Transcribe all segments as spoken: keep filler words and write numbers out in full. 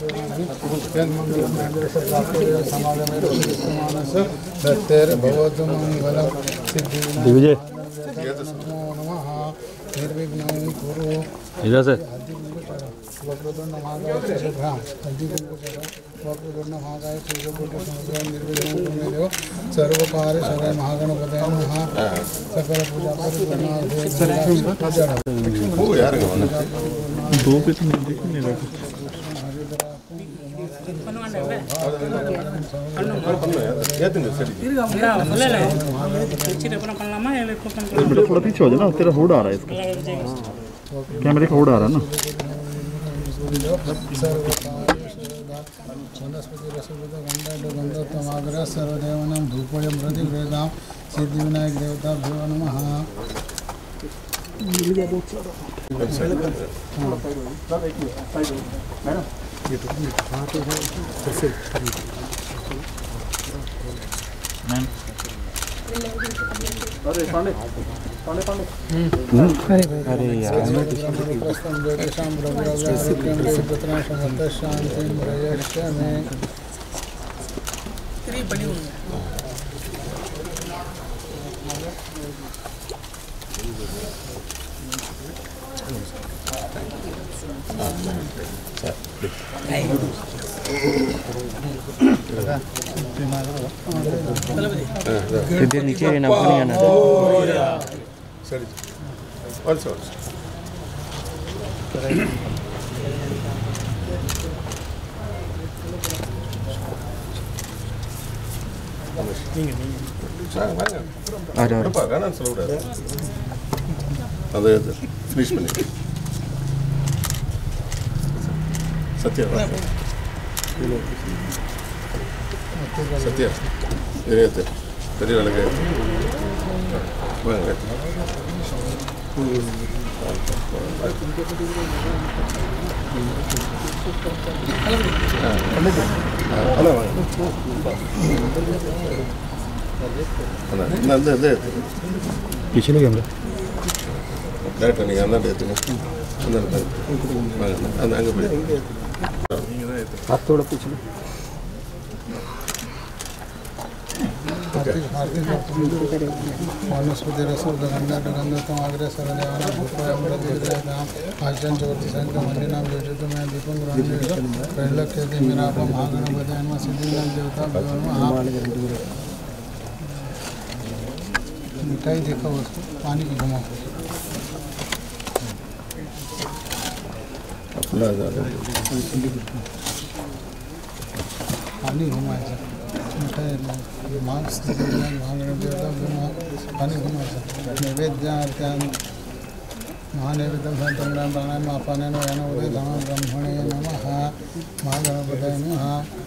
दो पे तो नहीं रखा थोड़ा पीछे हो जाए ना, तेरा होड़ आ रहा है इसका, कैमरे का होड़ आ रहा है ना। वनस्पति रसोद गंधा गंधा तमाग्र सर्वदेवानां धूपयं प्रति वेदां सिद्धिविनायक देवताभ्यो नमः। ये तो हाँ तो कैसे मैम अरे पांडे पांडे पांडे अरे अरे यार शाम शाम सीधे नीचे ना पानी आना सर और सर आ जाओ रुपा गाना चलो उड़ा अरे फिनिश बने सत्य सत्य तेरी अलग है पीछे नहीं हम डायरेक्ट नहीं अंदर देते हैं अंदर अंदर अंदर आप थोड़ा पूछ लो वनस्पति रसोद गंधा गंधा तमाग्र सर्वदेवानां धूपयं प्रति वेदां आचन ज्योतिषां मणिनां ज्योतिषमयं दीपं गृह्णामि त्रैलोक्यं मीनापं महागणपतये नमः सिद्धिविनायक देवताभ्यो नमः। मिठाई देखो उसको पानी भी घुमाओ ला जा पानी घुमाए सर मिठाई मांस महागण देवता पानी घुमाए सर नैवेद्य महानैवेद्य संतम महापाने उदय धम ब्रह्मणे नमः महागणपतये नमः।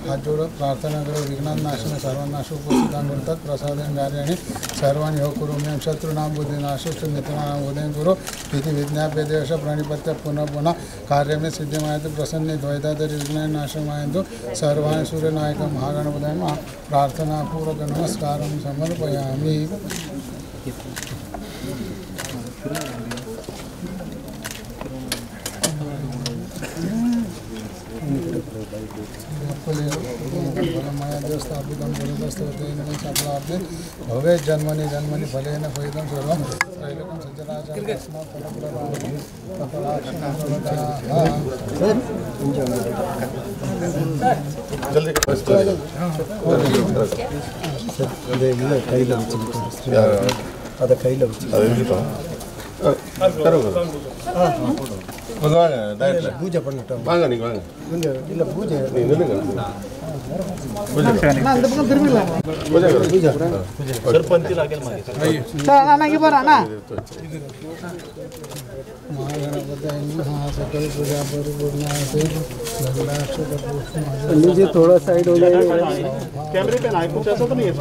हाथ जोड़ प्रार्थना करो विघ्ननाशन सर्वनाशो पुस्तमृत प्रसादेन कार्याणि सर्वान् यो कुरु मे शत्रुनां बुद्धिनाशो मित्राणां उदयं कुरु इति विज्ञाप्य देश प्रणिपत्य पुनः पुनः कार्य में सिद्धमायतु प्रसन्न द्वैतादि विघ्न नाशमायन्तु सर्वान् सूर्यनायक महागणपतये नमः। प्रार्थनापूर्वक नमस्कारं समर्पयामि। माया देवस्थापित होते भवे जन्मनि जन्मनि फलेन फलितं सर्वं त्रैलोक्यं सज्जनाः भगवान दायित्व पूजा पढ़ना वांगा नहीं वांगा नहीं इल्ला पूजा नहीं नहीं पूजा ना अंदर फिर मिला पूजा करो पूजा सरपंच लागेल मागे सर आना की बरा ना महागणपतये नमः। सकल पूजा परिपूर्ण से लग्नाक्षर नीचे थोड़ा साइड हो जाए कैमरे पे लाइव पूछा तो नहीं है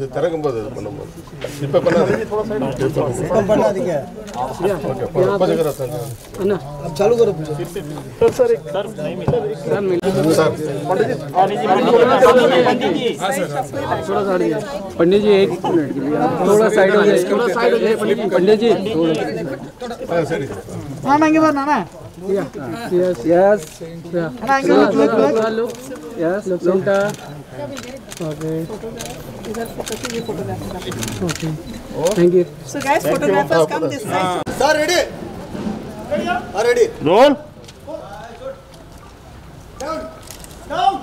दे तरंग बना इस पे बना थोड़ा साइड बना दिया ना अब चालू करो सर सर एक सर नहीं मिला सर मिला सर पंडित जी पंडित जी थोड़ा सा आइए पंडित जी एक मिनट के लिए थोड़ा साइड हो जाए थोड़ा साइड हो जाए पंडित जी थोड़ा सर हां मांगे बार ना ना Yeah. Ah. Yes. Yes. Yeah. Look, look, look. Look. Yes. Look. Look. Okay. Okay. Thank you. So guys, photographers come this side. Sir, ready? Ready? Are ready? Roll. Down. Down.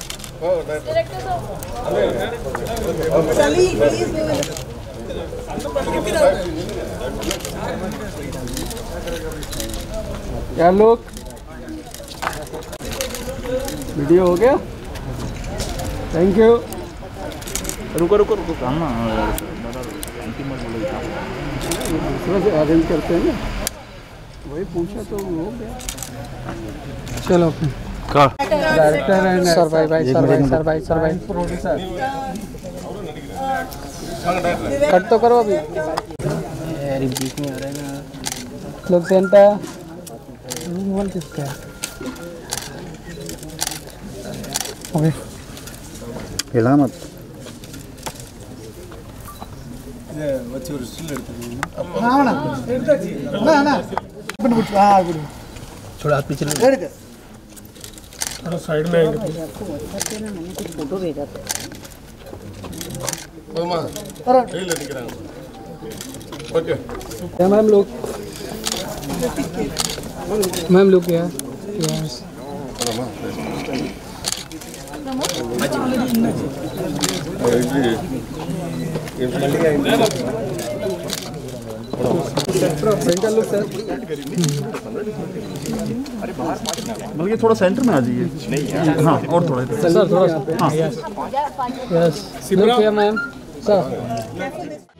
Director sir. Sally, please. Yeah, look. Video हो गया, thank you. रुको रुको रुको काम ना arrange करते हैं ना, वही पूछा तो हो गया। चलो डायरेक्टर एंड सर भाई भाई सर भाई सर भाई सर भाई प्रोड्यूसर कट तो करो अभी, यार बीच में आ रहा है ना। लोग सेंटा वन किसका हिला मत। हाँ ना, ना ना। थोड़ा हाथ पीछे ले। थोड़ा साइड में। मैंने कुछ फोटो भेजा था। मैम लोग मैम लोग क्या बल्कि थोड़ा सेंटर में आ जाइए। हाँ और थोड़ा सर थोड़ा हाँ मैम सर।